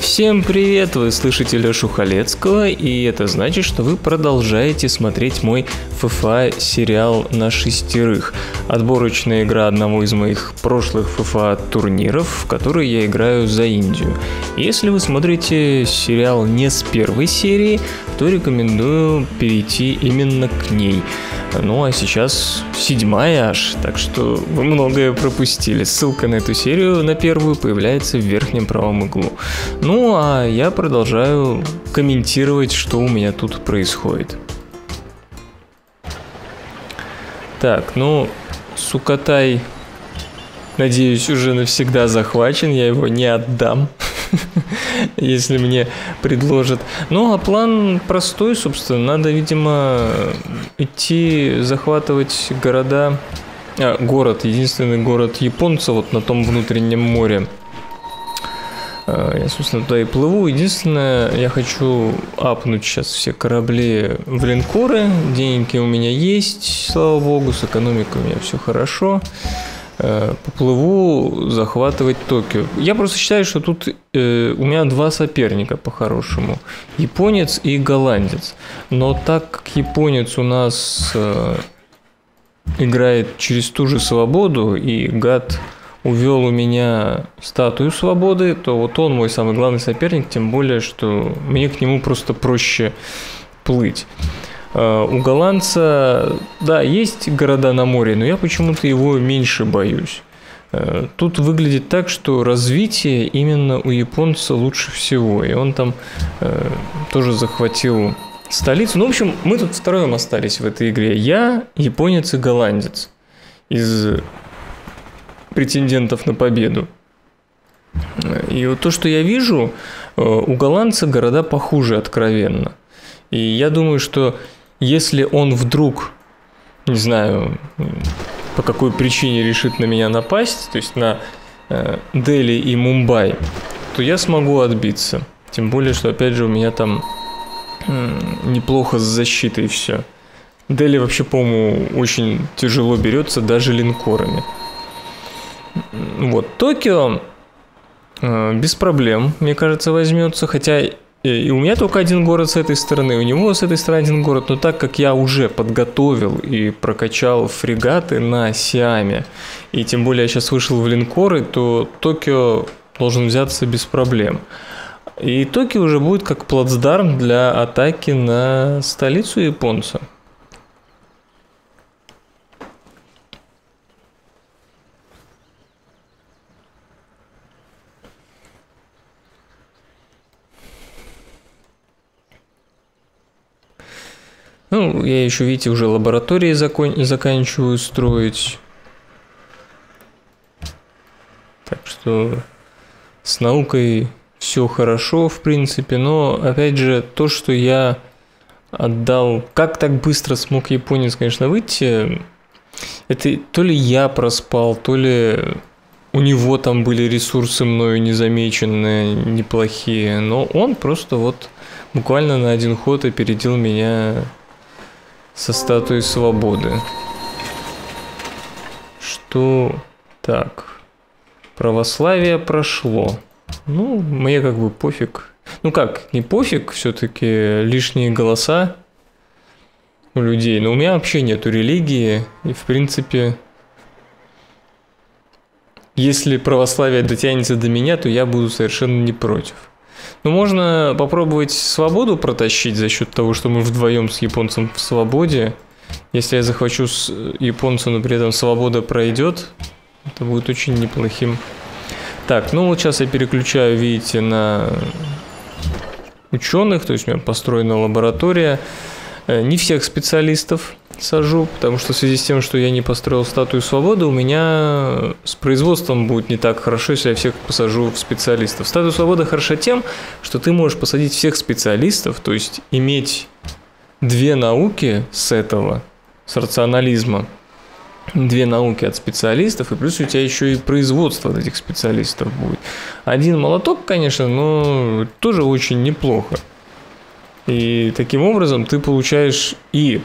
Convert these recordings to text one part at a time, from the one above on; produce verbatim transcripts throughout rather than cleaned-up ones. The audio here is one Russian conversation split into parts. Всем привет! Вы слышите Лешу Халецкого, и это значит, что вы продолжаете смотреть мой эф эф а сериал на шестерых. Отборочная игра одного из моих прошлых эф эф а турниров, в который я играю за Индию. Если вы смотрите сериал не с первой серии, то рекомендую перейти именно к ней. Ну а сейчас седьмая аж, так что вы многое пропустили. Ссылка на эту серию, на первую, появляется в верхнем правом углу. Ну а я продолжаю комментировать, что у меня тут происходит. Так, ну, Сукатай, надеюсь, уже навсегда захвачен, я его не отдам, если мне предложат. Ну, а план простой, собственно, надо, видимо, идти захватывать города, а, город, единственный город японца вот на том внутреннем море. Я, собственно, туда и плыву. Единственное, я хочу апнуть сейчас все корабли в линкоры. Деньги у меня есть, слава богу, с экономикой у меня все хорошо. Поплыву захватывать Токио. Я просто считаю, что тут э, у меня два соперника по-хорошему. Японец и голландец. Но так как японец у нас э, играет через ту же свободу, и гад увел у меня статую свободы, то вот он мой самый главный соперник, тем более, что мне к нему просто проще плыть. У голландца, да, есть города на море, но я почему-то его меньше боюсь. Тут выглядит так, что развитие именно у японца лучше всего, и он там тоже захватил столицу. Ну, в общем, мы тут втроем остались в этой игре. Я, японец и голландец из претендентов на победу. И вот то, что я вижу, у голландца города похуже откровенно. И я думаю, что если он вдруг, не знаю, по какой причине решит на меня напасть, то есть на э, Дели и Мумбай, то я смогу отбиться. Тем более, что, опять же, у меня там э, неплохо с защитой все. Дели вообще, по-моему, очень тяжело берется даже линкорами. Вот, Токио э, без проблем, мне кажется, возьмется, хотя... И у меня только один город с этой стороны, у него с этой стороны один город, но так как я уже подготовил и прокачал фрегаты на Сиаме, и тем более я сейчас вышел в линкоры, то Токио должен взяться без проблем. И Токио уже будет как плацдарм для атаки на столицу японца. Ну, я еще, видите, уже лаборатории закон... заканчиваю строить. Так что с наукой все хорошо, в принципе. Но, опять же, то, что я отдал... Как так быстро смог японец, конечно, выйти? Это то ли я проспал, то ли у него там были ресурсы мною незамеченные, неплохие. Но он просто вот буквально на один ход опередил меня... со статуей свободы. Что так? Православие прошло. Ну, мне как бы пофиг. Ну как, не пофиг, все-таки лишние голоса у людей. Но у меня вообще нету религии. И в принципе, если православие дотянется до меня, то я буду совершенно не против. Ну, можно попробовать свободу протащить за счет того, что мы вдвоем с японцем в свободе. Если я захвачу с японца, но при этом свобода пройдет, это будет очень неплохим. Так, ну вот сейчас я переключаю, видите, на ученых, то есть у меня построена лаборатория. Не всех специалистов сажу, потому что в связи с тем, что я не построил статую свободы, у меня с производством будет не так хорошо, если я всех посажу в специалистов. Статуя свободы хороша тем, что ты можешь посадить всех специалистов, то есть иметь две науки с этого, с рационализма, две науки от специалистов, и плюс у тебя еще и производство от этих специалистов будет. Один молоток, конечно, но тоже очень неплохо. И таким образом ты получаешь и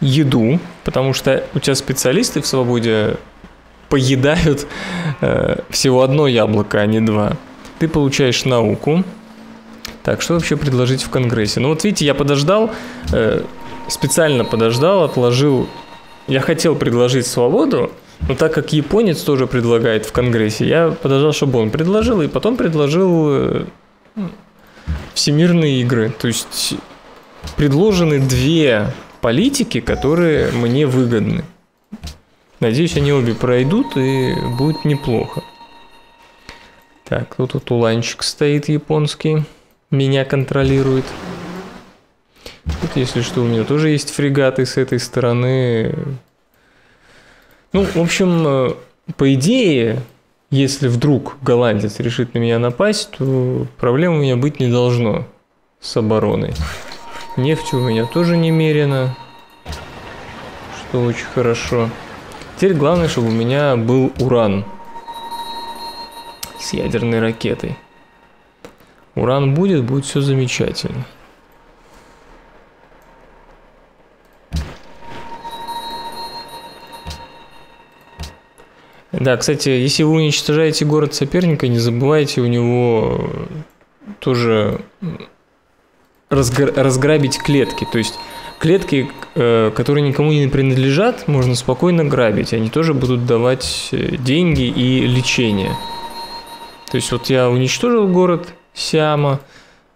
еду, потому что у тебя специалисты в свободе поедают э, всего одно яблоко, а не два. Ты получаешь науку. Так, что вообще предложить в Конгрессе? Ну вот видите, я подождал, э, специально подождал, отложил. Я хотел предложить свободу, но так как японец тоже предлагает в Конгрессе, я подождал, чтобы он предложил, и потом предложил э, всемирные игры. То есть предложены две политики, которые мне выгодны. Надеюсь, они обе пройдут, и будет неплохо. Так, ну тут уланчик стоит японский, меня контролирует. Тут, если что, у меня тоже есть фрегаты с этой стороны. Ну, в общем, по идее, если вдруг голландец решит на меня напасть, то проблем у меня быть не должно с обороной. Нефти у меня тоже немерено, что очень хорошо. Теперь главное, чтобы у меня был уран с ядерной ракетой. Уран будет, будет все замечательно. Да, кстати, если вы уничтожаете город соперника, не забывайте у него тоже разгр- разграбить клетки. То есть клетки, которые никому не принадлежат, можно спокойно грабить. Они тоже будут давать деньги и лечение. То есть вот я уничтожил город Сиама,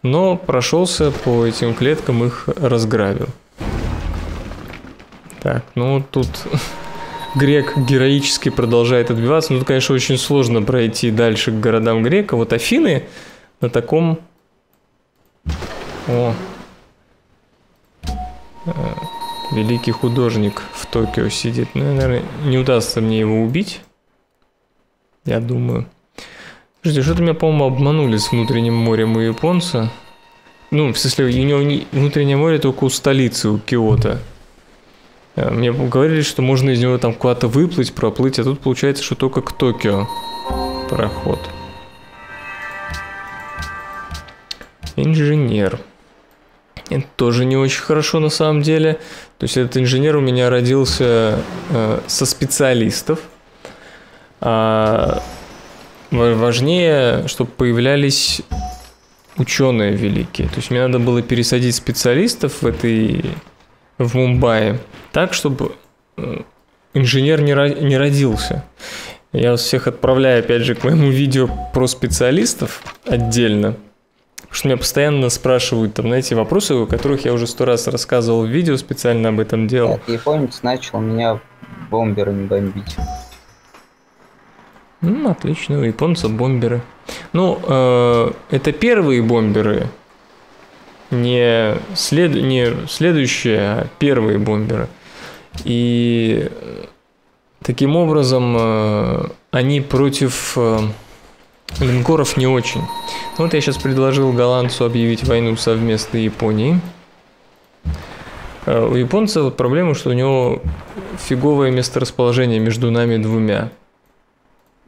но прошелся по этим клеткам, их разграбил. Так, ну тут... Грек героически продолжает отбиваться. Но тут, конечно, очень сложно пройти дальше к городам грека. Вот Афины на таком... О. Великий художник в Токио сидит. Ну, наверное, не удастся мне его убить. Я думаю. Слушайте, что-то меня, по-моему, обманули с внутренним морем у японца. Ну, в смысле, у него не... внутреннее море только у столицы, у Киото. Мне говорили, что можно из него там куда-то выплыть, проплыть, а тут получается, что только к Токио проход. Инженер. Это тоже не очень хорошо на самом деле. То есть этот инженер у меня родился э, со специалистов. А важнее, чтобы появлялись ученые великие. То есть мне надо было пересадить специалистов в этой... в Мумбае, так, чтобы инженер не родился. Я вас всех отправляю, опять же, к моему видео про специалистов отдельно, потому что меня постоянно спрашивают, там, знаете, вопросы, о которых я уже сто раз рассказывал в видео, специально об этом делал. Японец начал меня бомберами бомбить. Ну, отлично, у японца бомберы. Ну, э, это первые бомберы. Не, след... не следующие, а первые бомберы. И таким образом э, они против э, линкоров не очень. Вот я сейчас предложил голландцу объявить войну совместно Японии. Э, у японца вот проблема, что у него фиговое месторасположение между нами двумя.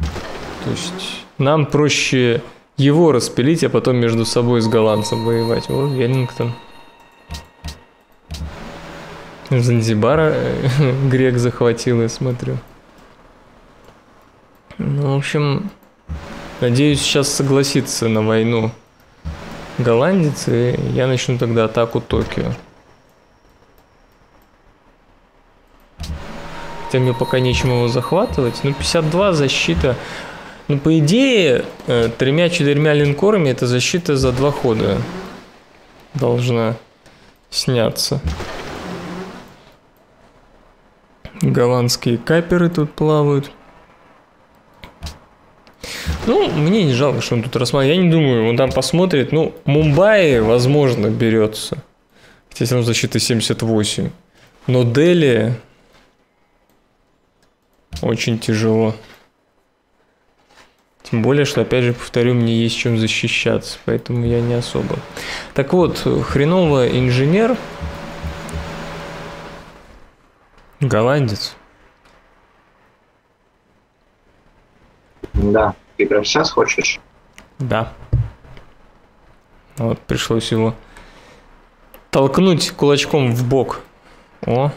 То есть нам проще... его распилить, а потом между собой с голландцем воевать. О, Веллингтон. Занзибара грек захватил, я смотрю. Ну, в общем, надеюсь, сейчас согласится на войну голландец, и я начну тогда атаку Токио. Хотя мне пока нечем его захватывать. Ну, пятьдесят два защита... Ну, по идее, тремя-четырьмя линкорами эта защита за два хода должна сняться. Голландские каперы тут плавают. Ну, мне не жалко, что он тут рассматривает. Я не думаю, он там посмотрит. Ну, Мумбаи, возможно, берется. Хотя все равно защита семьдесят восемь. Но Дели очень тяжело. Тем более, что, опять же, повторю, мне есть чем защищаться, поэтому я не особо. Так вот, хреново инженер. Голландец. Да, ты прям сейчас хочешь? Да. Вот, пришлось его толкнуть кулачком в бок. О.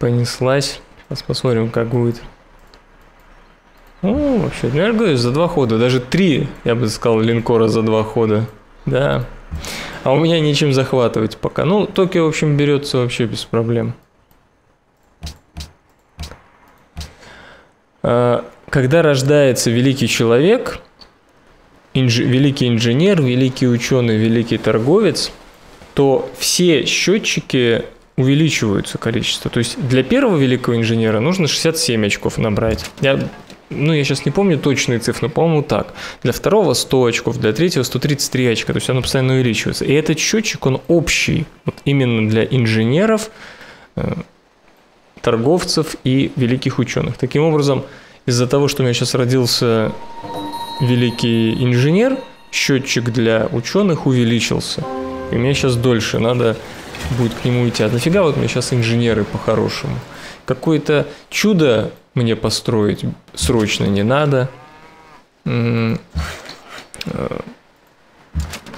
Понеслась. Сейчас посмотрим, как будет. Ну, вообще, я говорю, за два хода. Даже три, я бы сказал, линкора за два хода. Да. А у меня нечем захватывать пока. Ну, Токио, в общем, берется вообще без проблем. Когда рождается великий человек, инж... великий инженер, великий ученый, великий торговец, то все счетчики увеличиваются количество. То есть для первого великого инженера нужно шестьдесят семь очков набрать. Я... Ну, я сейчас не помню точные цифры, но, по-моему, так. Для второго сто очков, для третьего сто тридцать три очка. То есть оно постоянно увеличивается. И этот счетчик, он общий. Вот именно для инженеров, торговцев и великих ученых. Таким образом, из-за того, что у меня сейчас родился великий инженер, счетчик для ученых увеличился. И мне сейчас дольше надо будет к нему идти. А нафига вот мне сейчас инженеры по-хорошему? Какое-то чудо мне построить срочно не надо.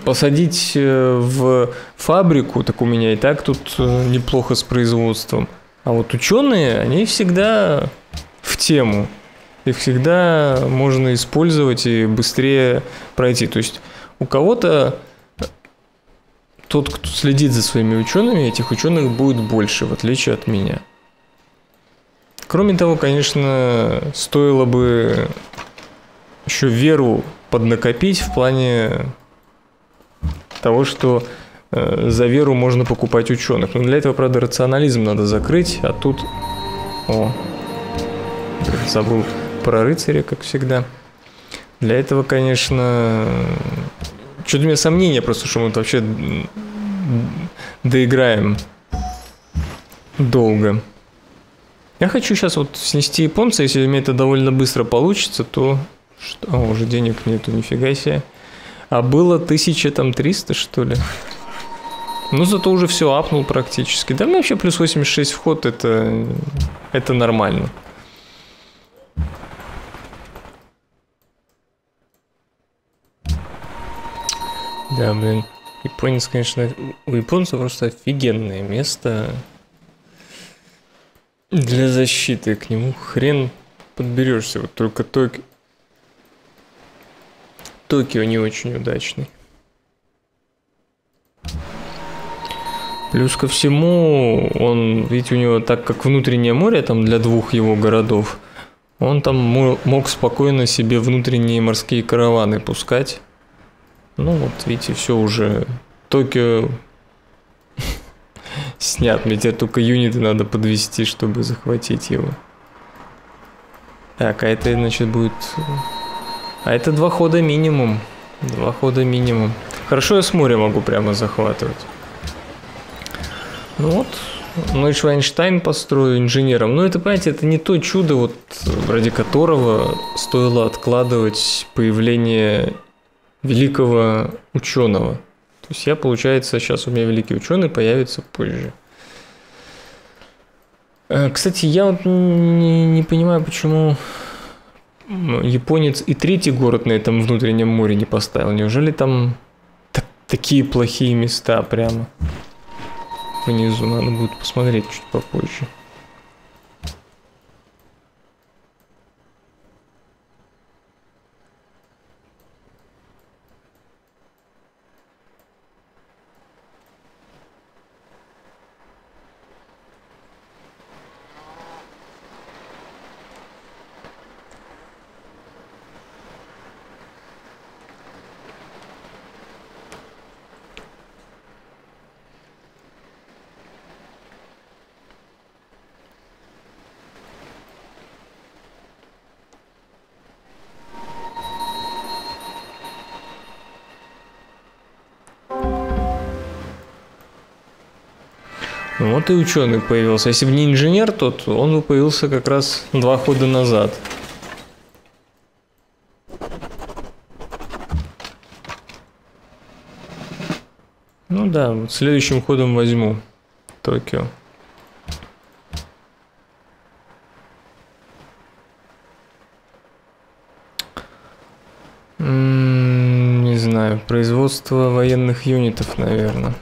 Посадить в фабрику, так у меня и так тут неплохо с производством. А вот ученые, они всегда в тему. Их всегда можно использовать и быстрее пройти. То есть у кого-то, тот, кто следит за своими учеными, этих ученых будет больше, в отличие от меня. Кроме того, конечно, стоило бы еще веру поднакопить в плане того, что за веру можно покупать ученых. Но для этого, правда, рационализм надо закрыть, а тут... О, забыл про рыцаря, как всегда. Для этого, конечно... Что-то у меня сомнения просто, что мы тут вообще доиграем долго. Я хочу сейчас вот снести японца, если у меня это довольно быстро получится, то... Что? О, уже денег нету, нифига себе. А было тысяча триста, что ли? Ну, зато уже все апнул практически. Да, мне вообще плюс восемьдесят шесть вход, это, это нормально. Да, блин, японец, конечно, у японцев просто офигенное место для защиты. К нему хрен подберешься, вот только Токи... Токио не очень удачный. Плюс ко всему, он, ведь у него, так как внутреннее море там для двух его городов, он там мог спокойно себе внутренние морские караваны пускать. Ну вот, видите, все уже. Токио снят. Мне теперь только юниты надо подвести, чтобы захватить его. Так, а это, значит, будет... А это два хода минимум. Два хода минимум. Хорошо, я с моря могу прямо захватывать. Ну вот, Нойшвайнштейн построю инженером. Но это, понимаете, это не то чудо, вот, ради которого стоило откладывать появление великого ученого. То есть я, получается, сейчас у меня великий ученый появится позже. Кстати, я вот не, не понимаю, почему японец и третий город на этом внутреннем море не поставил. Неужели там так, такие плохие места прямо? Внизу надо будет посмотреть чуть попозже. Вот и ученый появился. Если бы не инженер тот, он бы появился как раз два хода назад. Ну да, вот следующим ходом возьму Токио. М-м, не знаю, производство военных юнитов, наверное.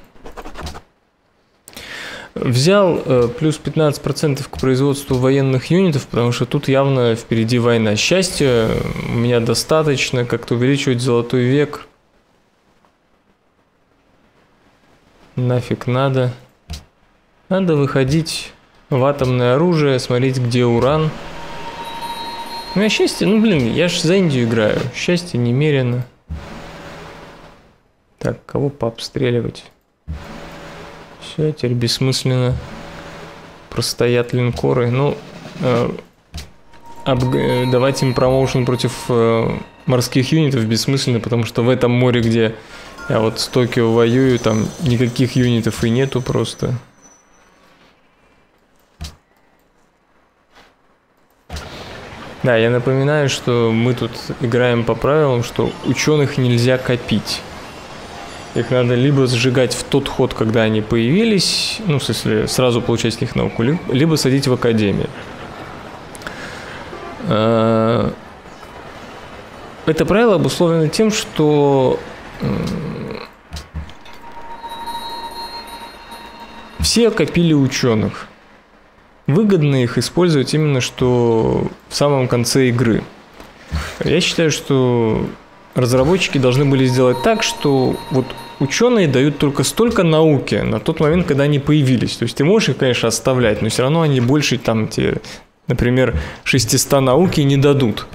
Взял плюс пятнадцать процентов к производству военных юнитов, потому что тут явно впереди война. Счастья у меня достаточно, как-то увеличивать золотой век нафиг надо. Надо выходить в атомное оружие, смотреть, где уран. У меня счастье, ну блин, я же за Индию играю. Счастье немерено. Так, кого пообстреливать? Все, теперь бессмысленно. Простоят линкоры. Ну, э, э, давать им промоушен против э, морских юнитов бессмысленно, потому что в этом море, где я вот с Токио воюю, там никаких юнитов и нету просто. Да, я напоминаю, что мы тут играем по правилам, что ученых нельзя копить. Их надо либо сжигать в тот ход, когда они появились, ну, в смысле, сразу получать с них науку, либо садить в академию. Это правило обусловлено тем, что все копили ученых. Выгодно их использовать именно что в самом конце игры. Я считаю, что разработчики должны были сделать так, что вот ученые дают только столько науки на тот момент, когда они появились. То есть ты можешь их, конечно, оставлять, но все равно они больше там тебе, например, шестисот науки не дадут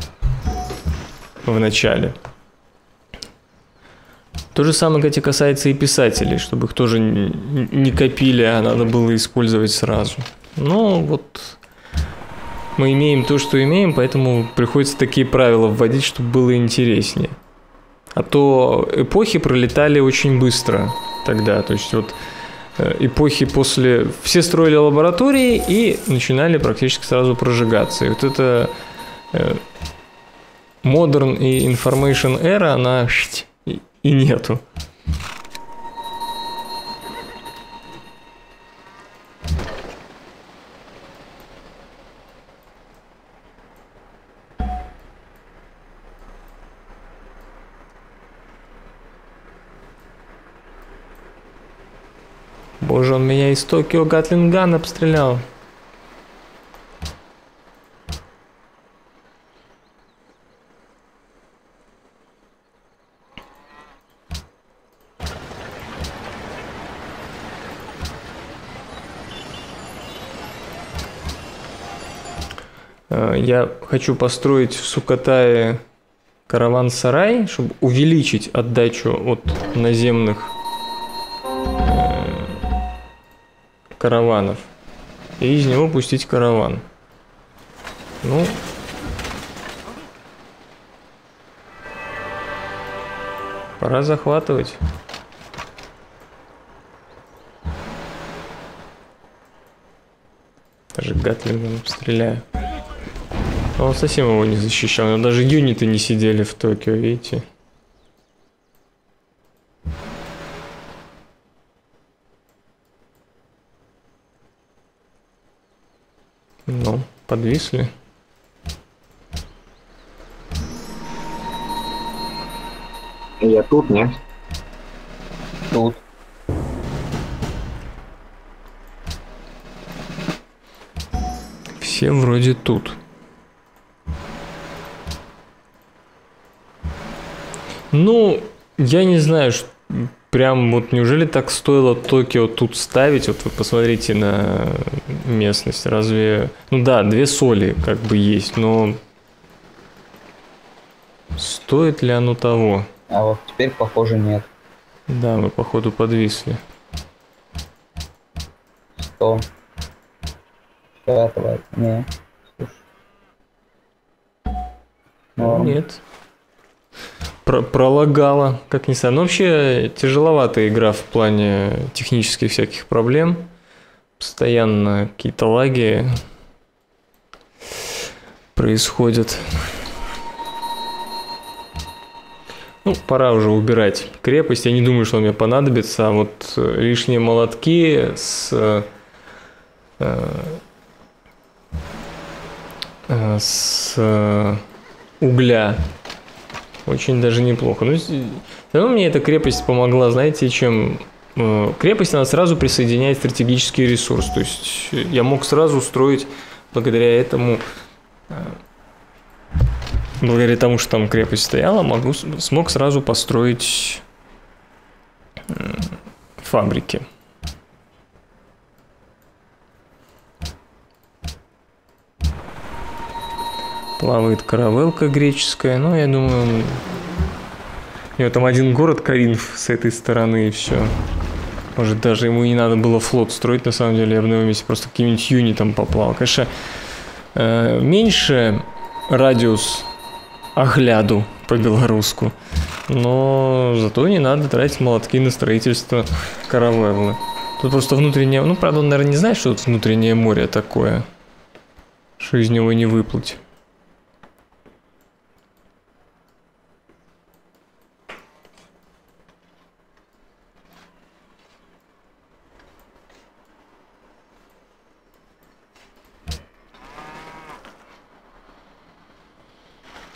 в начале. То же самое, кстати, касается и писателей, чтобы их тоже не копили, а надо было использовать сразу. Но вот мы имеем то, что имеем, поэтому приходится такие правила вводить, чтобы было интереснее. А то эпохи пролетали очень быстро тогда. То есть вот эпохи после... Все строили лаборатории и начинали практически сразу прожигаться. И вот эта modern и information era, она и нету. Боже, он меня из Токио Гатлинган обстрелял. Я хочу построить в Сукатае караван-сарай, чтобы увеличить отдачу от наземных караванов и из него пустить караван. Ну, пора захватывать. Даже Гатлингом стреляю. Он совсем его не защищал, но даже юниты не сидели в Токио, видите? Ну, подвисли. Я тут, нет? Тут. Все вроде тут. Ну, я не знаю, что... Прям вот неужели так стоило Токио тут ставить? Вот вы посмотрите на местность. Разве... Ну да, две соли как бы есть, но... Стоит ли оно того? А вот теперь, похоже, нет. Да, мы, походу, подвисли. Что? Что это? Нет. Но... Нет. Про пролагала, как ни странно. Вообще тяжеловатая игра в плане технических всяких проблем. Постоянно какие-то лаги происходят. Ну, пора уже убирать крепость. Я не думаю, что мне понадобится. А вот лишние молотки с... с угля... Очень даже неплохо. Ну, все равно мне эта крепость помогла, знаете, чем крепость, она сразу присоединяет стратегический ресурс. То есть я мог сразу строить благодаря этому, благодаря тому, что там крепость стояла, могу, смог сразу построить фабрики. Плавает каравелка греческая, но я думаю... У него там один город, Коринф, с этой стороны, и все. Может, даже ему не надо было флот строить, на самом деле, я бы на его месте просто каким-нибудь юнитом поплавал. Конечно, меньше радиус огляду по-белорусски, но зато не надо тратить молотки на строительство каравеллы. Тут просто внутреннее... Ну, правда, он, наверное, не знает, что тут внутреннее море такое, что из него не выплыть.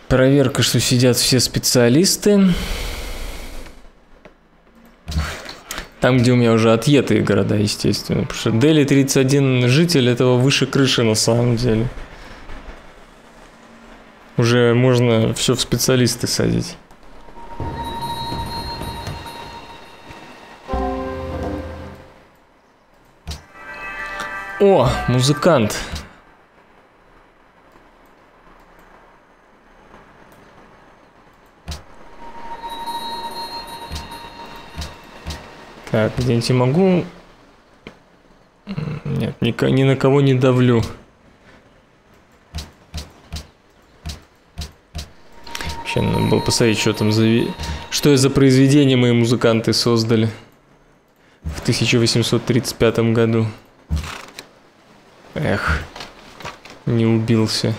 Проверка, что сидят все специалисты. Там, где у меня уже отъятые города, естественно. Потому что Дели тридцать один житель, этого выше крыши на самом деле. Уже можно все в специалисты садить. О, музыкант. Так, где-нибудь я могу... Нет, ни, ни на кого не давлю. Вообще, надо было посмотреть, что там за... Что за произведение мои музыканты создали в тысяча восемьсот тридцать пятом году. Эх, не убился.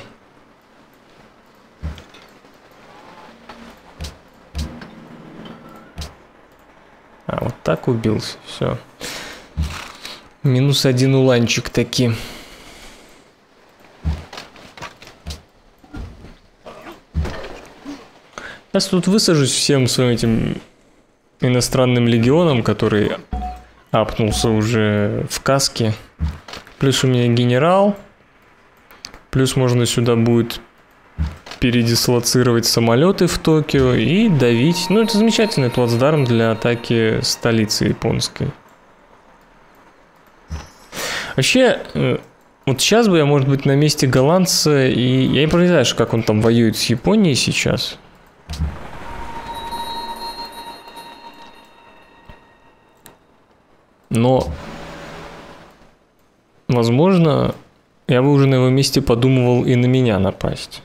А, вот так убился, все. Минус один уланчик таки. Сейчас тут высажусь всем своим этим иностранным легионом, который апнулся уже в каске. Плюс у меня генерал. Плюс можно сюда будет передислоцировать самолеты в Токио и давить. Ну, это замечательный плацдарм для атаки столицы японской. Вообще, вот сейчас бы я, может быть, на месте голландца, и я не понимаю, как он там воюет с Японией сейчас. Но, возможно, я бы уже на его месте подумывал и на меня напасть.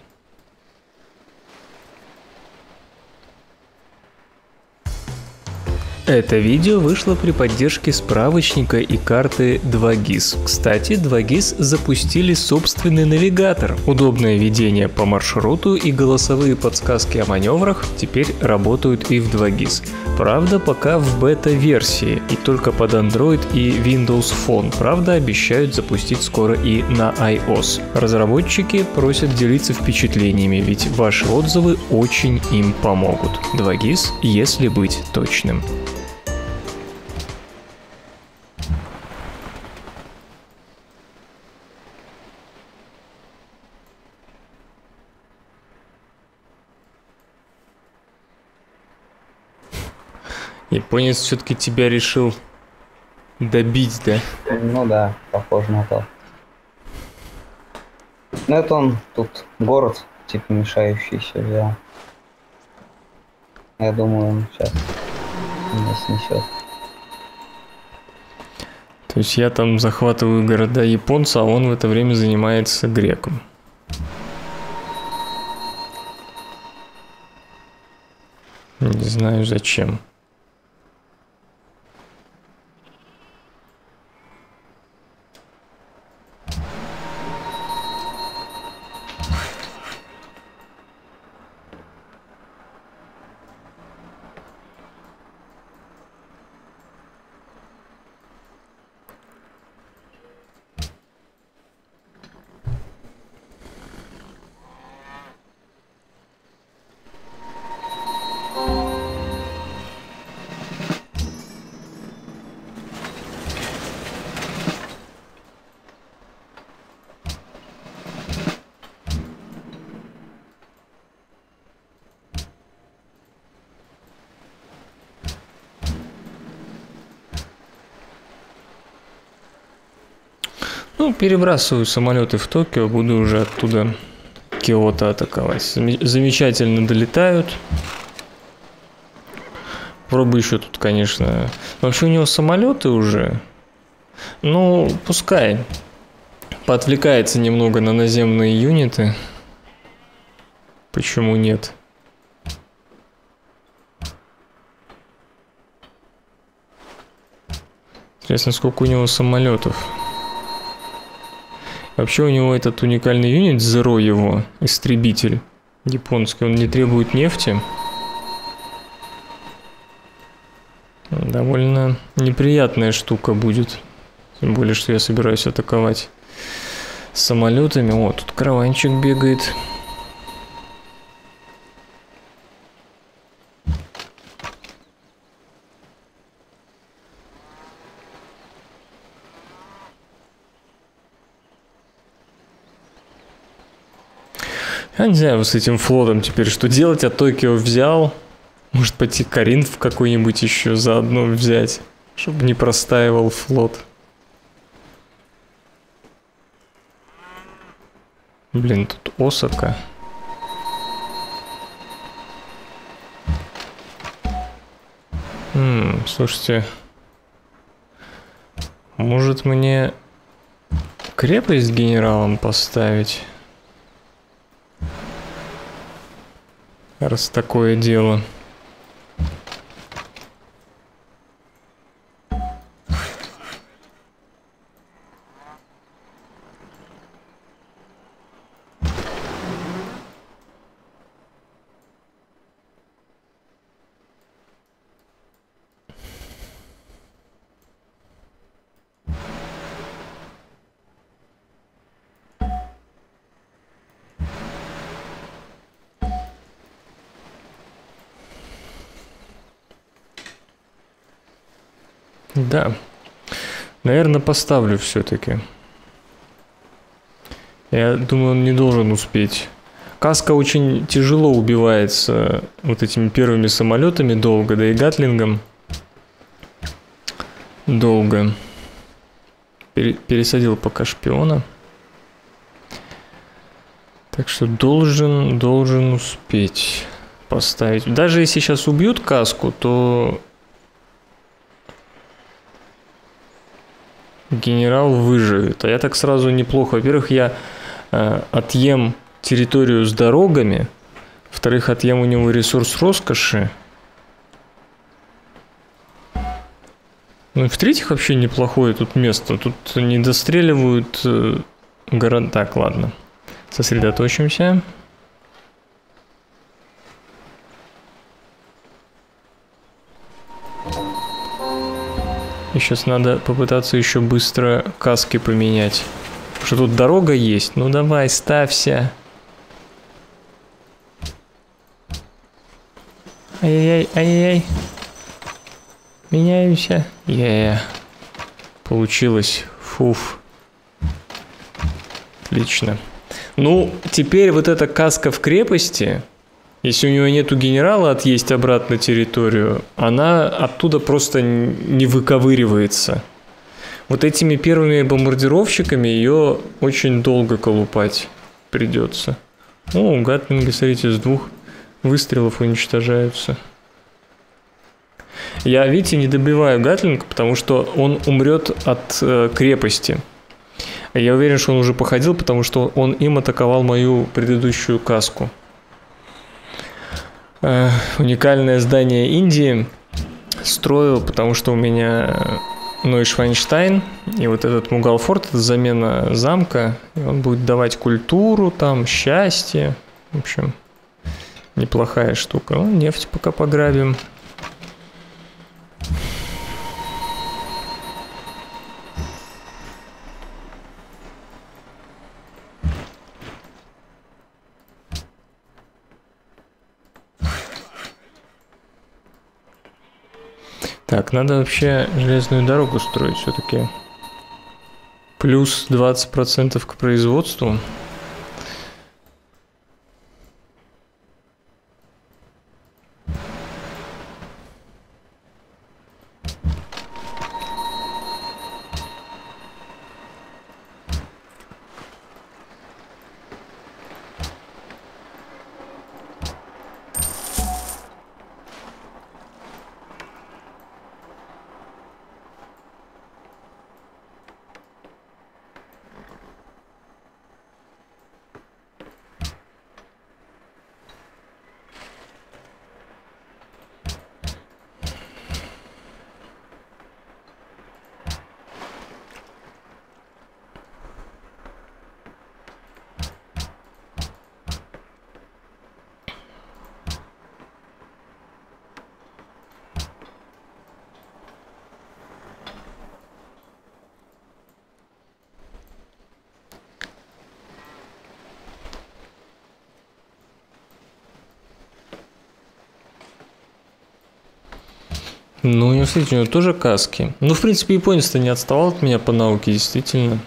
Это видео вышло при поддержке справочника и карты два гис. Кстати, два гис запустили собственный навигатор. Удобное ведение по маршруту и голосовые подсказки о маневрах теперь работают и в два гис. Правда, пока в бета-версии и только под Android и Windows Phone. Правда, обещают запустить скоро и на iOS. Разработчики просят делиться впечатлениями, ведь ваши отзывы очень им помогут. два гис, если быть точным. Японец все-таки тебя решил добить, да? Ну да, похоже на то. Ну это он тут город, типа мешающийся взял. Я думаю, он сейчас меня снесет. То есть я там захватываю города японца, а он в это время занимается греком. Не знаю зачем. Ну, перебрасываю самолеты в Токио, буду уже оттуда Киото атаковать. Замечательно долетают. Пробы еще тут, конечно. Вообще у него самолеты уже. Ну, пускай. Поотвлекается немного на наземные юниты. Почему нет? Интересно, сколько у него самолетов. Вообще у него этот уникальный юнит, Zero его, истребитель японский, он не требует нефти. Довольно неприятная штука будет. Тем более, что я собираюсь атаковать самолетами. О, тут караванчик бегает. Я не знаю, с этим флотом теперь что делать, а Токио взял. Может пойти Коринф какой-нибудь еще заодно взять, чтобы не простаивал флот. Блин, тут Осака. М-м, слушайте, может мне крепость генералом поставить? Раз такое дело. Да, наверное, поставлю все-таки. Я думаю, он не должен успеть. Каска очень тяжело убивается вот этими первыми самолетами долго, да и гатлингом долго. Пересадил пока шпиона. Так что должен, должен успеть поставить. Даже если сейчас убьют каску, то... генерал выживет. А я так сразу неплохо. Во-первых, я э, отъем территорию с дорогами. Во-вторых, отъем у него ресурс роскоши. Ну и в-третьих, вообще неплохое тут место. Тут не достреливают э, город. Так, ладно. Сосредоточимся. И сейчас надо попытаться еще быстро каски поменять. Потому что тут дорога есть. Ну давай, ставься. Ай-яй-яй, ай-яй-яй. Меняемся. Е-е-е. Получилось. Фуф. Отлично. Ну, теперь вот эта каска в крепости... Если у него нету генерала отъесть обратно территорию, она оттуда просто не выковыривается. Вот этими первыми бомбардировщиками ее очень долго колупать придется. О, гатлинги, смотрите, с двух выстрелов уничтожаются. Я, видите, не добиваю гатлинг, потому что он умрет от э, крепости. Я уверен, что он уже походил, потому что он им атаковал мою предыдущую каску. Уникальное здание Индии строю, потому что у меня Нойшвайнштейн и вот этот Мугалфорт, это замена замка, и он будет давать культуру, там, счастье, в общем, неплохая штука. Ну, нефть пока пограбим. Так, надо вообще железную дорогу строить все-таки. Плюс двадцать процентов к производству. Ну, университет у него тоже каски. Ну, в принципе, японец-то не отставал от меня по науке, действительно.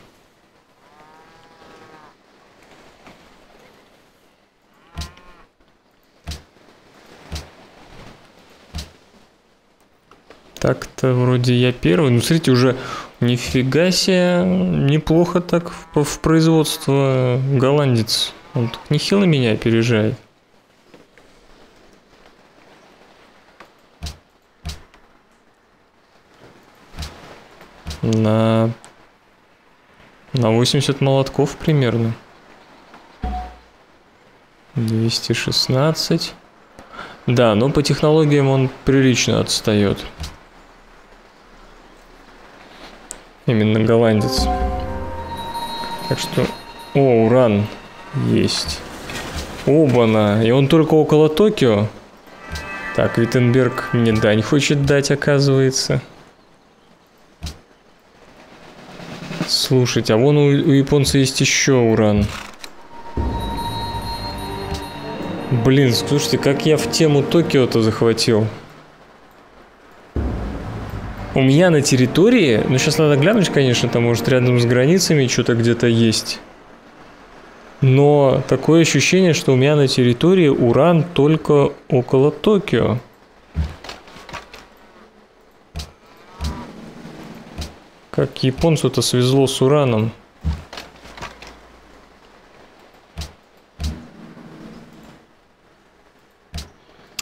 Так-то вроде я первый. Ну, смотрите, уже нифига себе, неплохо так в, в производство голландец. Он тут нехило меня опережает. На... на восемьдесят молотков примерно. двести шестнадцать. Да, но по технологиям он прилично отстает. Именно голландец. Так что... О, уран есть. Оба-на. И он только около Токио. Так, Виттенберг мне дань хочет дать, оказывается. Слушайте, а вон у, у японца есть еще уран. Блин, слушайте, как я в тему Токио-то захватил. У меня на территории, ну сейчас надо глянуть, конечно, там может рядом с границами что-то где-то есть. Но такое ощущение, что у меня на территории уран только около Токио. Как японцу-то свезло с ураном.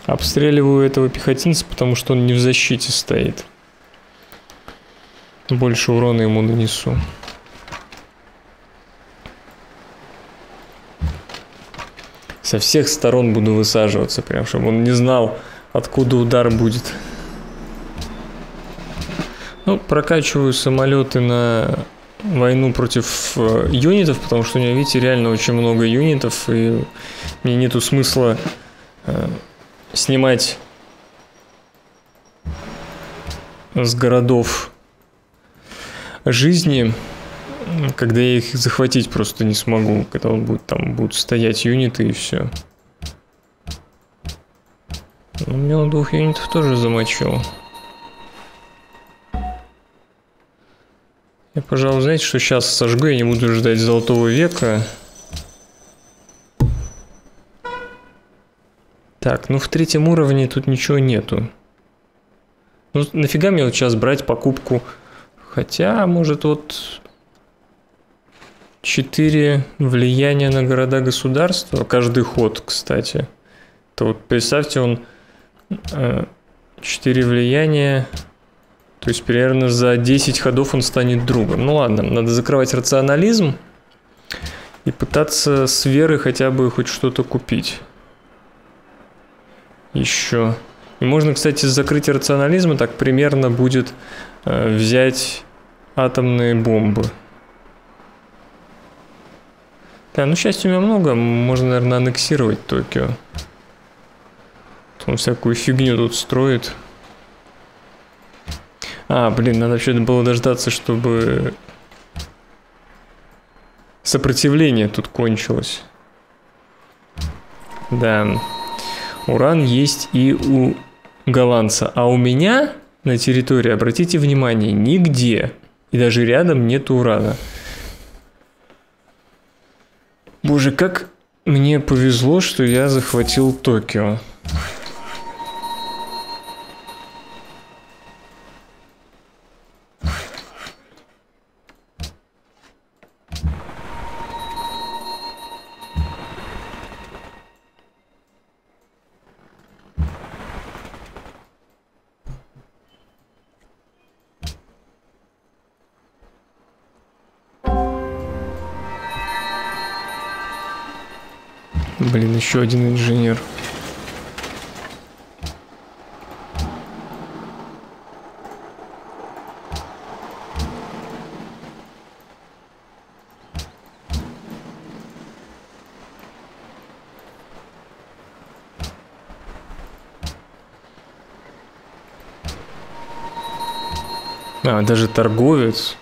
Обстреливаю этого пехотинца, потому что он не в защите стоит. Больше урона ему нанесу. Со всех сторон буду высаживаться, прям, чтобы он не знал, откуда удар будет. Ну, прокачиваю самолеты на войну против э, юнитов, потому что у меня, видите, реально очень много юнитов, и мне нету смысла э, снимать с городов жизни, когда я их захватить просто не смогу, когда он будет, там будут стоять юниты и все. У меня он двух юнитов тоже замочил. Я, пожалуй, знаете, что сейчас сожгу, я не буду ждать золотого века. Так, ну в третьем уровне тут ничего нету. Ну нафига мне вот сейчас брать покупку? Хотя, может, вот четыре влияния на города-государства. Каждый ход, кстати. То вот представьте, он четыре влияния... То есть, примерно за десять ходов он станет другом. Ну ладно, надо закрывать рационализм и пытаться с веры хотя бы хоть что-то купить. Еще. И можно, кстати, с закрытия рационализма так примерно будет э, взять атомные бомбы. Да, ну счастья у меня много, можно, наверное, аннексировать Токио. Он всякую фигню тут строит. А, блин, надо вообще было дождаться, чтобы сопротивление тут кончилось. Да, уран есть и у голландца. А у меня на территории, обратите внимание, нигде и даже рядом нет урана. Боже, как мне повезло, что я захватил Токио. Блин, еще один инженер. А, даже торговец.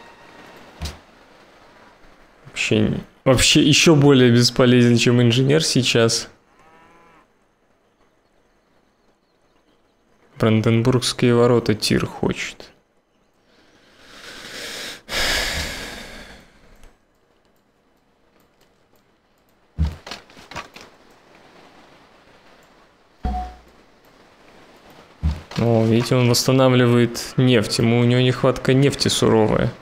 Вообще не... Вообще еще более бесполезен, чем инженер сейчас. Бранденбургские ворота тир хочет. О, видите, он восстанавливает нефть. Ему у него нехватка нефти суровая.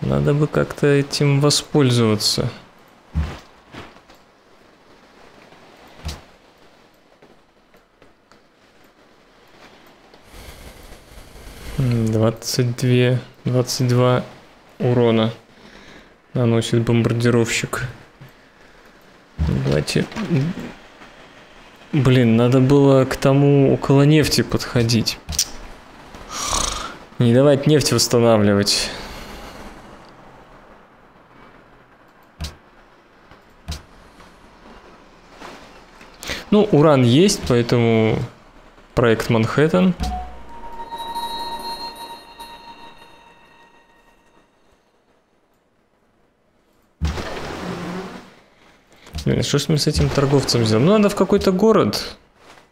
Надо бы как-то этим воспользоваться. двадцать два, двадцать два урона наносит бомбардировщик. Давайте... Блин, надо было к тому около нефти подходить. Не давать нефть восстанавливать. Ну, уран есть, поэтому проект Манхэттен. Блин, что ж мы с этим торговцем сделаем? Ну, надо в какой-то город.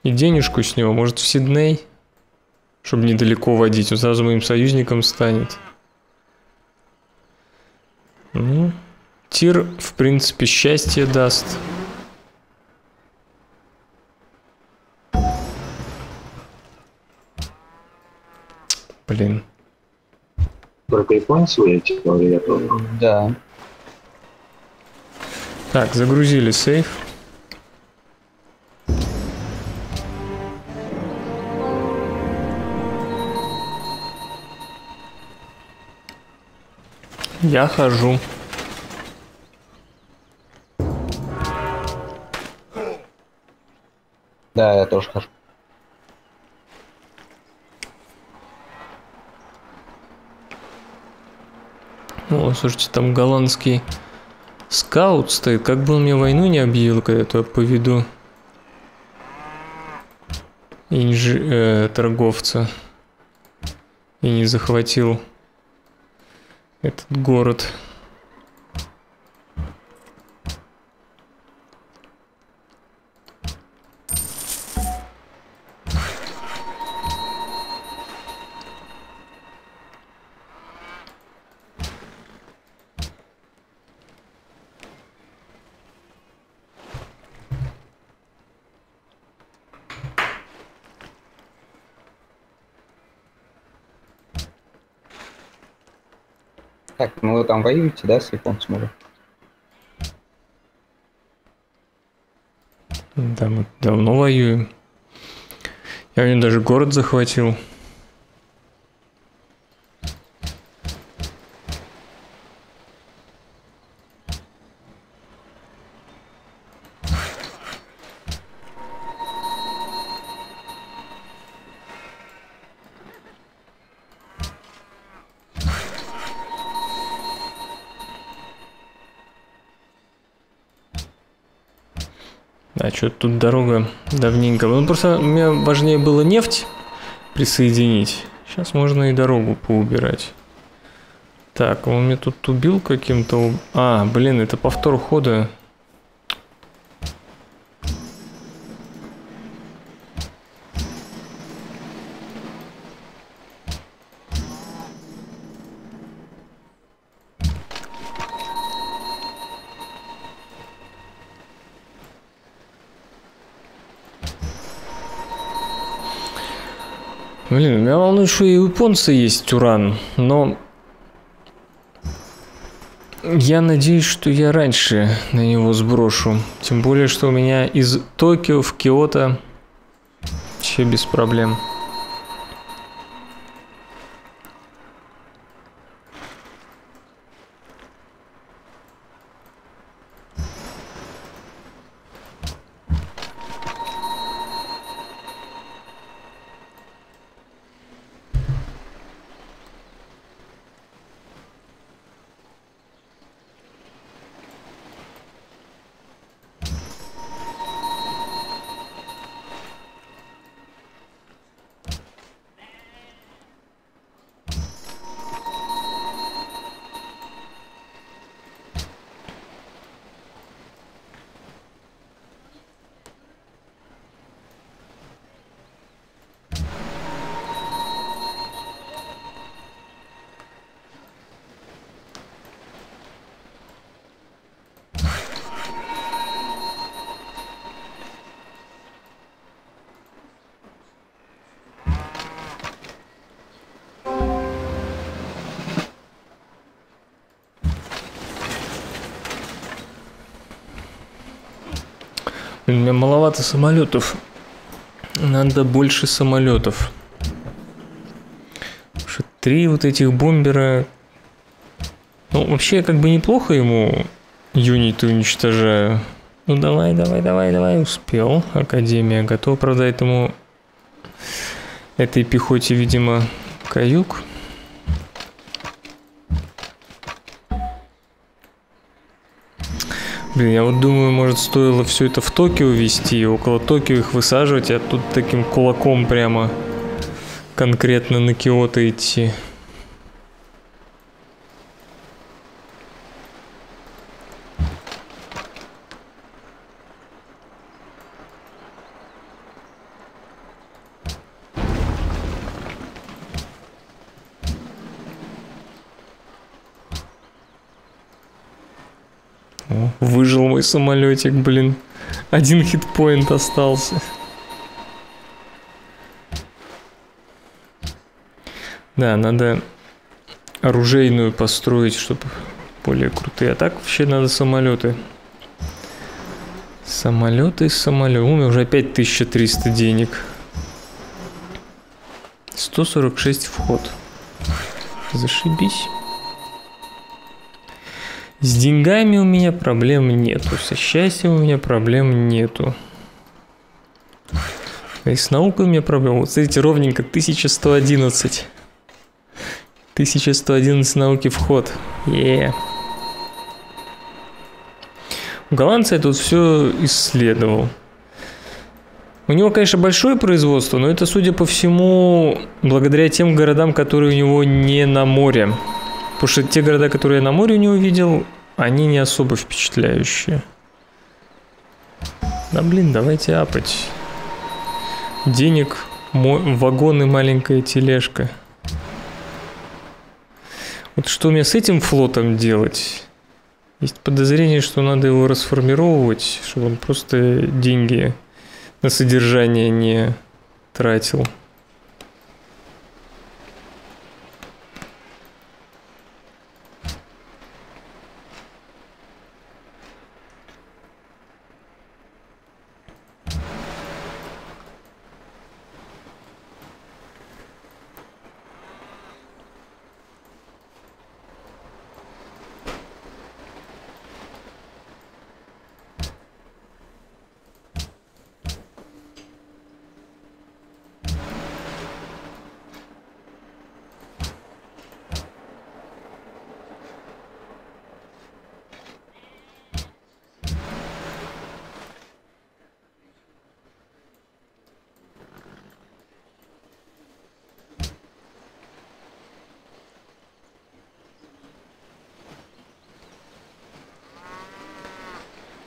И денежку с него. Может, в Сидней? Чтобы недалеко водить. Он сразу моим союзником станет. Ну, тир, в принципе, счастье даст. Блин. Только японцы эти говорят. Да. Так, загрузили сейф. Я хожу. Да, я тоже хожу. О, слушайте, там голландский скаут стоит. Как бы он мне войну не объявил, когда я туда поведу Инжи... э, торговца. И не захватил этот город. Так, ну вы там воюете, да, с японцем уже? Да, мы давно воюем. Я у него даже город захватил. Что-то тут дорога давненько. Ну, просто мне важнее было нефть присоединить. Сейчас можно и дорогу поубирать. Так, он меня тут убил каким-то... А, блин, это повтор хода. Блин, меня волнует, что и у японца есть уран, но я надеюсь, что я раньше на него сброшу. Тем более, что у меня из Токио в Киото вообще без проблем. У меня маловато самолетов. Надо больше самолетов. Потому что три вот этих бомбера. Ну, вообще, как бы неплохо ему юниты уничтожаю. Ну, давай, давай, давай, давай. Успел. Академия готова. Правда, этому... этой пехоте, видимо, каюк. Блин, я вот думаю, может, стоило все это в Токио везти, около Токио их высаживать, а тут таким кулаком прямо конкретно на Киото идти. Выжил мой самолетик, блин. Один хитпоинт остался. Да, надо оружейную построить, чтобы более крутые. А так вообще надо самолеты. Самолеты, самолеты. У меня уже опять тысяча триста денег. сто сорок шесть вход. Зашибись. С деньгами у меня проблем нету, со счастьем у меня проблем нету. И с наукой у меня проблем. Вот смотрите, ровненько тысяча сто одиннадцать. тысяча сто одиннадцать науки вход. Е-е-е. Голландцы я тут все исследовал. У него, конечно, большое производство, но это, судя по всему, благодаря тем городам, которые у него не на море. Потому что те города, которые я на море не увидел, они не особо впечатляющие. Да блин, давайте апать. Денег, вагон и маленькая тележка. Вот что мне с этим флотом делать? Есть подозрение, что надо его расформировать, чтобы он просто деньги на содержание не тратил.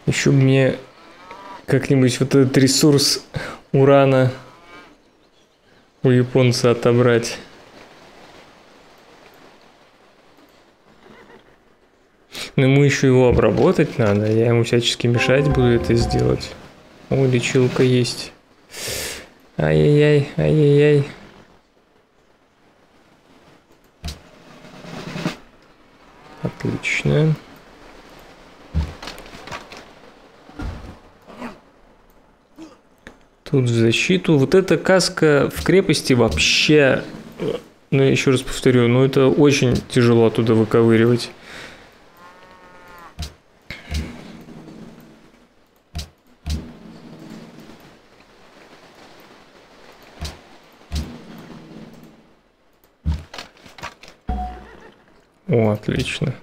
Еще мне как-нибудь вот этот ресурс урана у японца отобрать. Но ему еще его обработать надо. Я ему всячески мешать буду это сделать. О, лечилка есть. Ай-яй-яй, ай-яй-яй. Отлично. Тут в защиту. Вот эта каска в крепости вообще... Ну, я еще раз повторю, ну, это очень тяжело оттуда выковыривать. О, отлично.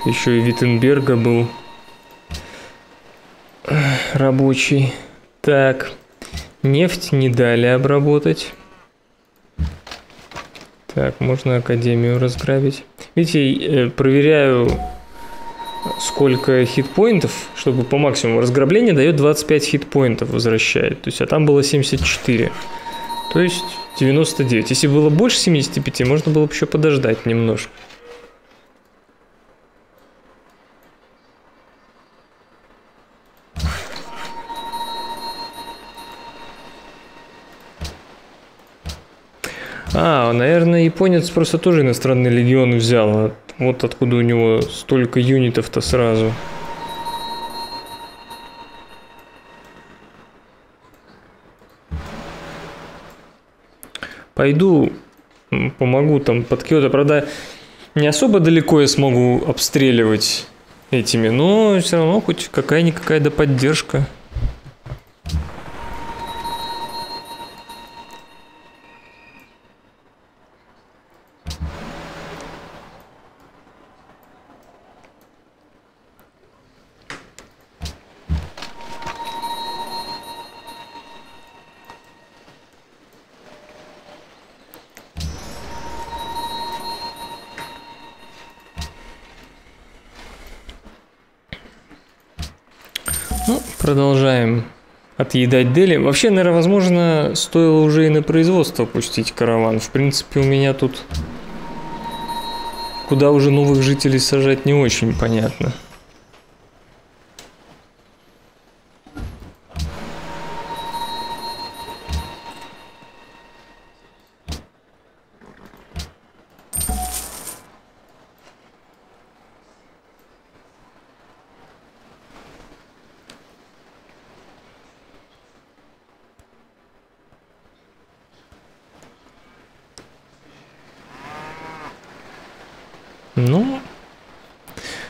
Это еще и Виттенберга был рабочий. Так... Нефть не дали обработать. Так, можно Академию разграбить. Видите, проверяю, сколько хитпоинтов, чтобы по максимуму. Разграбление дает двадцать пять хитпоинтов, возвращает. То есть, а там было семьдесят четыре. То есть, девяносто девять. Если было больше семидесяти пяти, можно было бы еще подождать немножко. А, наверное, японец просто тоже иностранный легион взял. Вот откуда у него столько юнитов-то сразу. пойду помогу там под Киото. Правда, не особо далеко я смогу обстреливать этими, но все равно хоть какая-никакая да поддержка. Продолжаем отъедать Дели. Вообще, наверное, возможно, стоило уже и на производство пустить караван. В принципе, у меня тут куда уже новых жителей сажать не очень понятно.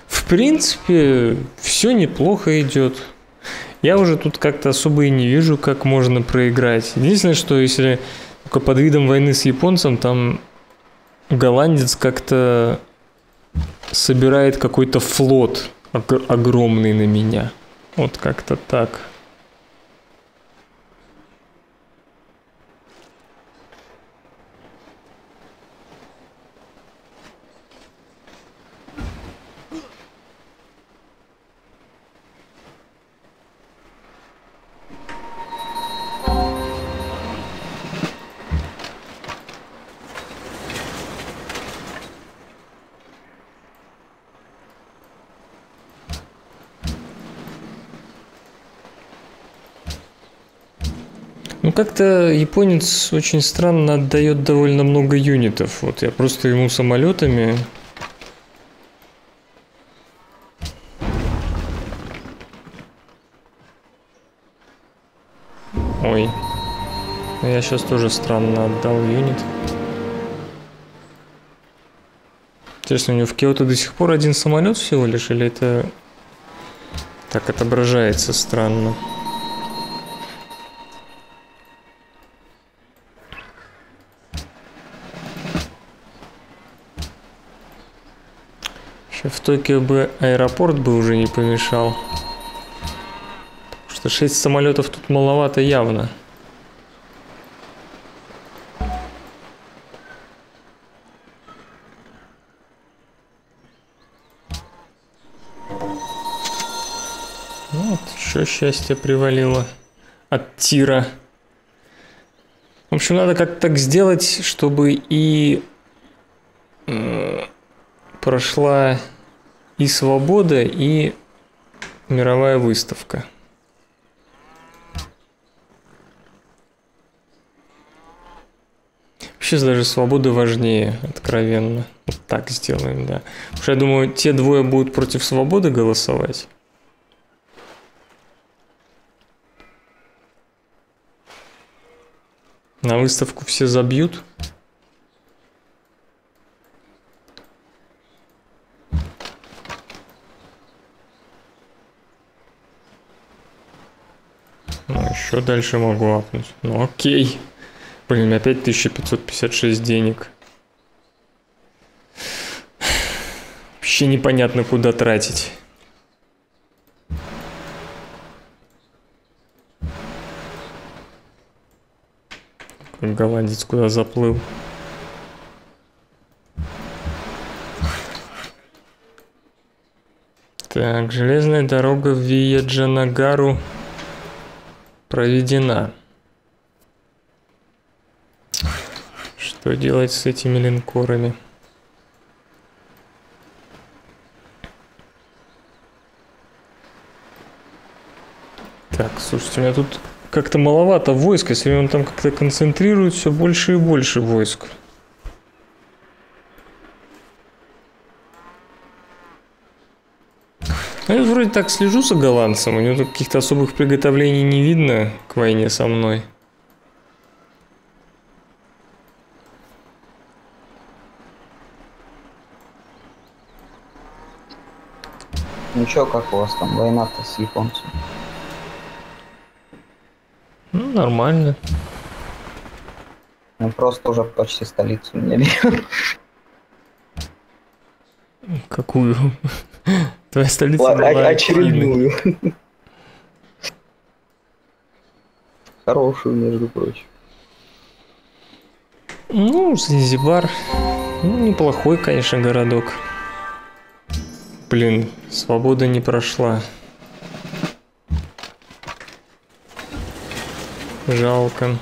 В принципе, все неплохо идет. Я уже тут как-то особо и не вижу, как можно проиграть. Единственное, что если только под видом войны с японцем, там голландец как-то собирает какой-то флот огромный на меня. Вот как-то так. Как-то японец очень странно отдает довольно много юнитов. Вот я просто ему самолетами. Ой. Я сейчас тоже странно отдал юнит. Интересно, у него в Киото до сих пор один самолет всего лишь, или это так отображается странно? В Токио бы аэропорт бы уже не помешал. Потому что шесть самолетов тут маловато явно. Вот, еще счастье привалило от тира. В общем, надо как-то так сделать, чтобы и э, прошла... и свобода, и мировая выставка. Вообще даже свобода важнее, откровенно. Вот так сделаем, да. Потому что я думаю, те двое будут против свободы голосовать. На выставку все забьют. Еще дальше могу апнуть. Ну окей. Блин, опять тысяча пятьсот пятьдесят шесть денег. Вообще непонятно, куда тратить. Голландец куда заплыл. Так, железная дорога в Виджаянагара проведена. Что делать с этими линкорами? Так, слушайте, у меня тут как-то маловато войск, если он там как-то концентрирует все больше и больше войск. Я вроде так слежу за голландцем, у него тут каких-то особых приготовлений не видно к войне со мной. Ну чё, как у вас там война-то с японцами? Ну, нормально. Ну, просто уже почти столицу мне берут. Какую? Твоя столица. Ладно, очередную. Хорошую, между прочим. Ну, Занзибар. Ну, неплохой, конечно, городок. Блин, свобода не прошла. Жалко.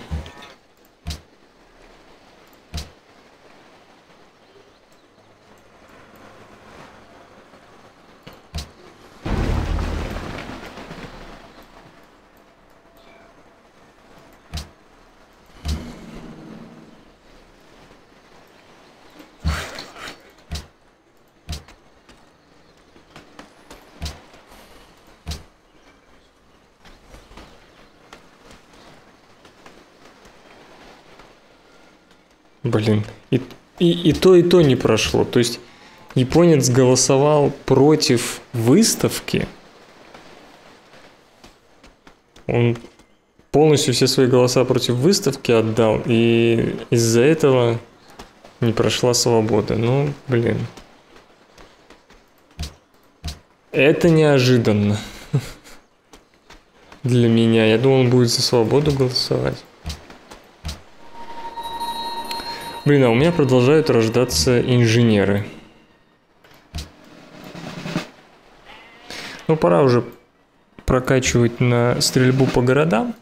Блин, и, и, и то, и то не прошло. То есть японец голосовал против выставки. Он полностью все свои голоса против выставки отдал. И из-за этого не прошла свобода. Ну, блин. Это неожиданно для меня. Я думал, он будет за свободу голосовать. Блин, а у меня продолжают рождаться инженеры. Ну, пора уже прокачивать на стрельбу по городам.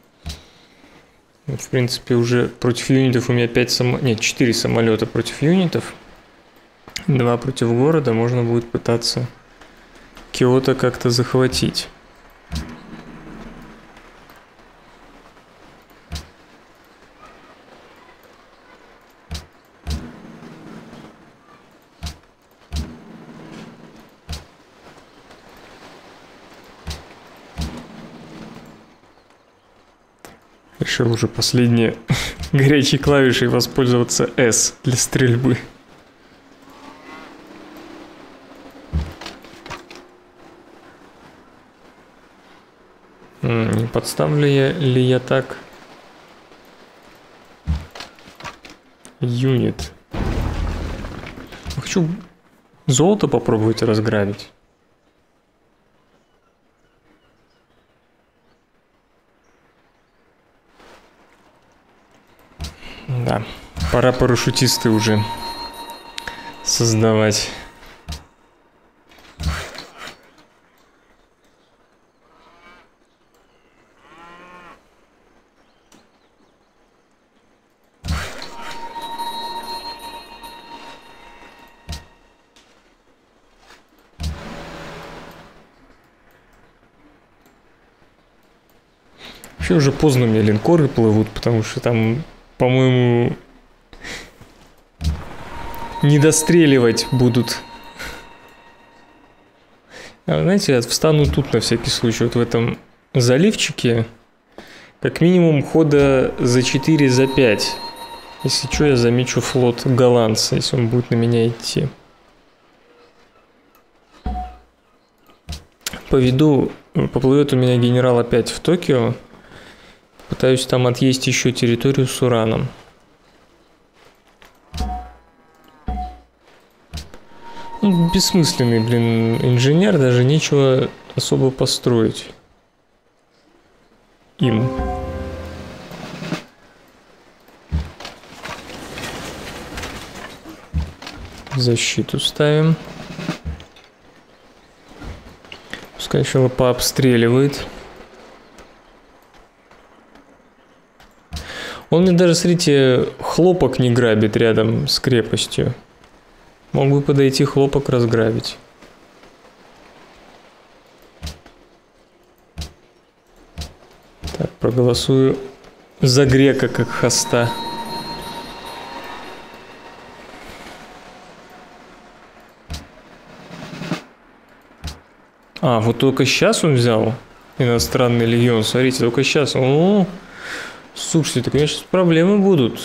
В принципе, уже против юнитов у меня пять само... Нет, четыре самолета против юнитов. два против города. Можно будет пытаться Киото как-то захватить. Решил уже последние горячие клавиши воспользоваться S для стрельбы. М-м, не подставлю я, ли я так? Юнит. Хочу золото попробовать разграбить. Да, пора парашютисты уже создавать. Вообще уже поздно мне линкоры плывут, потому что там... По-моему, не достреливать будут. А, знаете, я встану тут на всякий случай. Вот в этом заливчике как минимум хода за четыре, за пять. Если что, я замечу флот голландца, если он будет на меня идти. По виду поплывет у меня генерал опять в Токио. Пытаюсь там отъесть еще территорию с ураном. Ну, бессмысленный, блин, инженер, даже нечего особо построить им. Защиту ставим. Пускай еще лопа обстреливает. Он мне даже, смотрите, хлопок не грабит рядом с крепостью. Мог бы подойти хлопок разграбить. Так, проголосую за грека как хоста. А, вот только сейчас он взял иностранный легион. Смотрите, только сейчас. О-о-о. Слушайте, так у меня сейчас проблемы будут.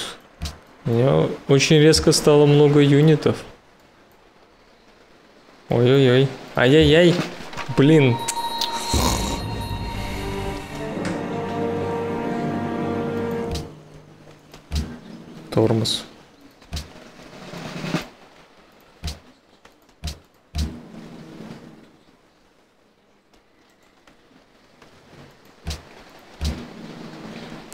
У меня очень резко стало много юнитов. Ой-ой-ой. Ай-яй-яй. Блин. Тормоз.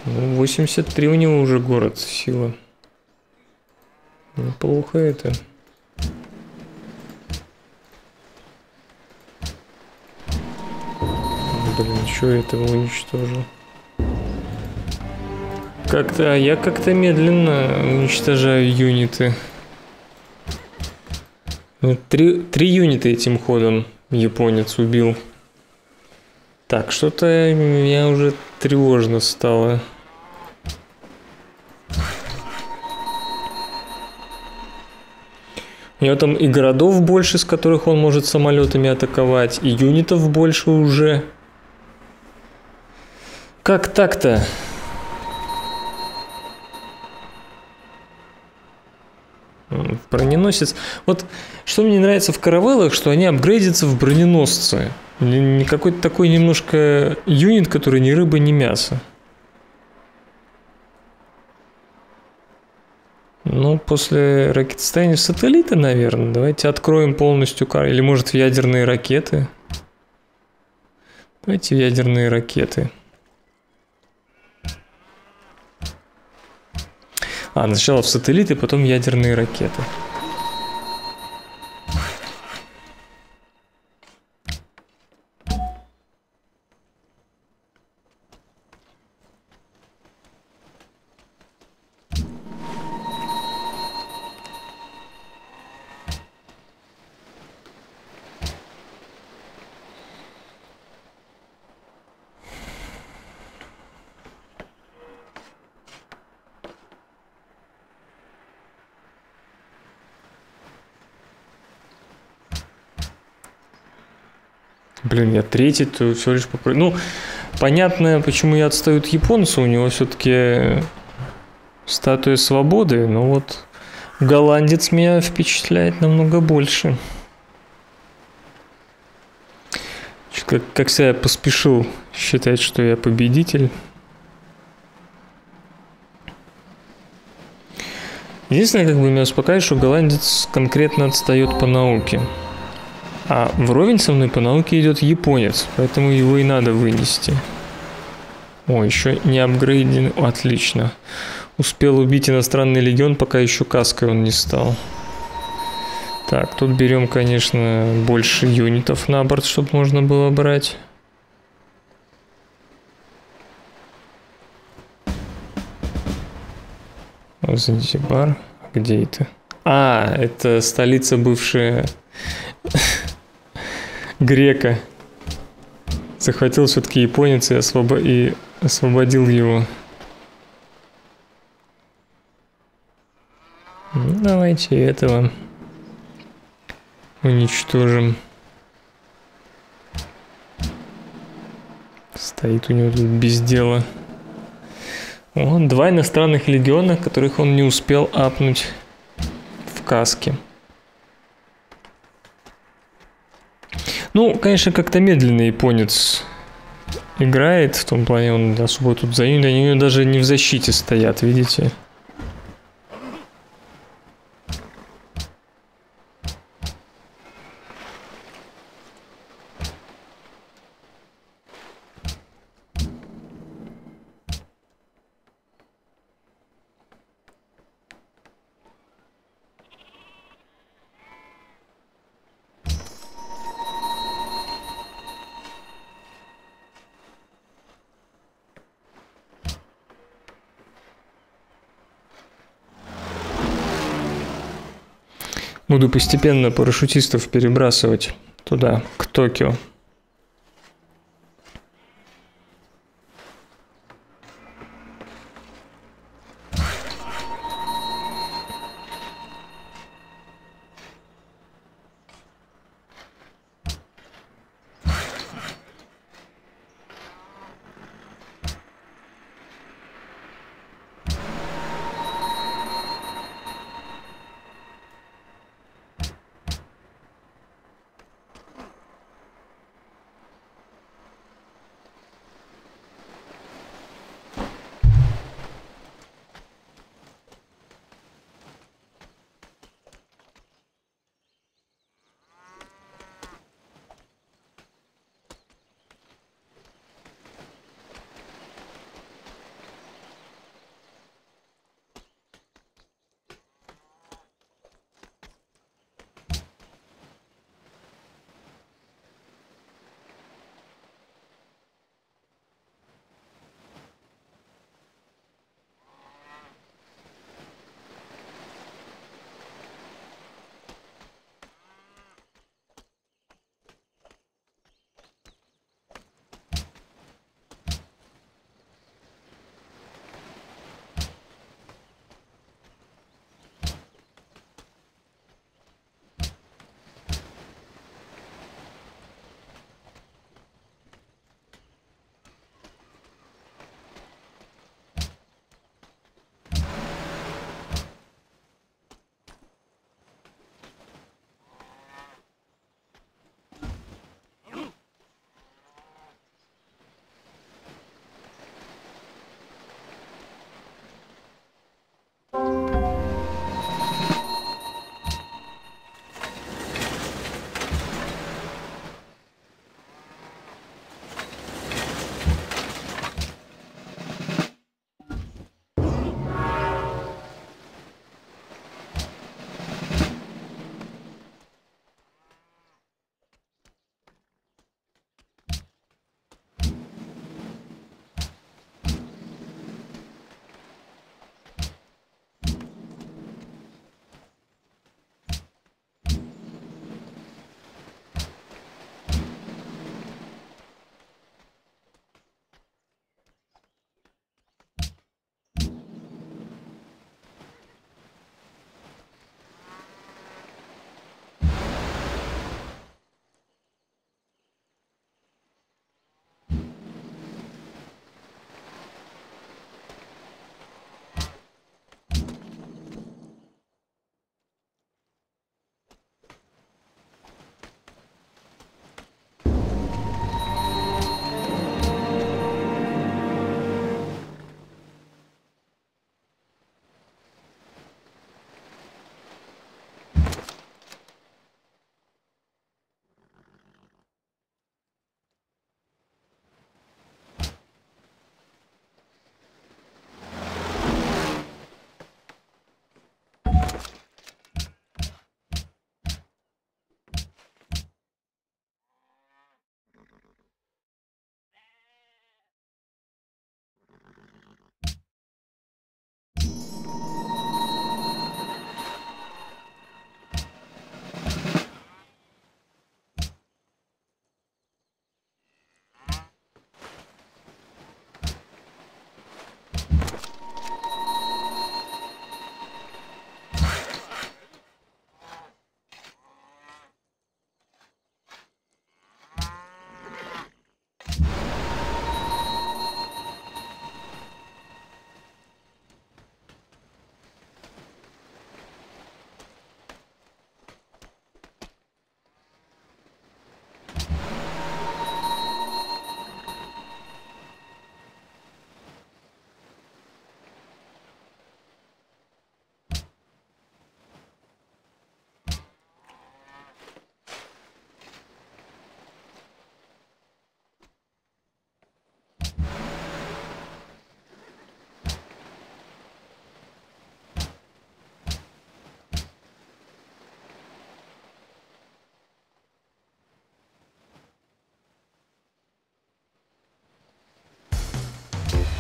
восемьдесят три у него уже город, сила. Неплохо это. Блин, что я этого уничтожил? Как-то я как-то медленно уничтожаю юниты. Три, три юнита этим ходом японец убил. Так, что-то меня уже тревожно стало. У него там и городов больше, с которых он может самолетами атаковать, и юнитов больше уже. Как так-то? Броненосец. Вот что мне нравится в каравеллах, что они апгрейдятся в броненосцы. Не какой-то такой немножко юнит, который ни рыба, ни мясо. Ну, после ракетостроения в сателлиты, наверное. Давайте откроем полностью карту. Или, может, в ядерные ракеты. Давайте в ядерные ракеты. А, сначала в сателлиты, потом в ядерные ракеты. Блин, я третий, то всего лишь попро... Ну, понятно, почему я отстаю от японца. У него все-таки статуя свободы. Но вот голландец меня впечатляет намного больше. Как, как себя поспешил считать, что я победитель. Единственное, как бы меня успокаивает, что голландец конкретно отстает по науке. А вровень со мной по науке идет японец, поэтому его и надо вынести. О, еще не апгрейден. Отлично. Успел убить иностранный легион, пока еще каской он не стал. Так, тут берем, конечно, больше юнитов на борт, чтобы можно было брать. Занзибар. Где это? А, это столица бывшая... Грека. Захватил все-таки японец и, освобо... и освободил его. Ну, давайте этого уничтожим. Стоит у него тут без дела. О, два иностранных легиона, которых он не успел апнуть в каске. Ну, конечно, как-то медленно японец играет, в том плане он особо тут за юнит, они у него даже не в защите стоят, видите? Буду постепенно парашютистов перебрасывать туда, к Токио.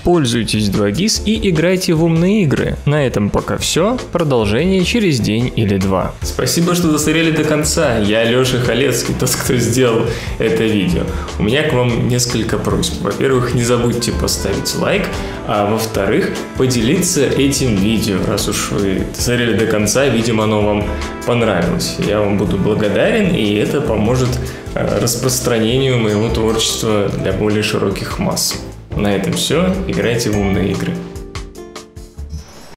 пользуйтесь два гис и играйте в умные игры. На этом пока все, продолжение через день или два. Спасибо, что досмотрели до конца. Я Леша Халецкий, тот, кто сделал это видео. У меня к вам несколько просьб. Во-первых, не забудьте поставить лайк, а во-вторых, поделиться этим видео, раз уж вы досмотрели до конца, видимо, оно вам понравилось. Я вам буду благодарен, и это поможет распространению моего творчества для более широких масс. На этом все. Играйте в умные игры.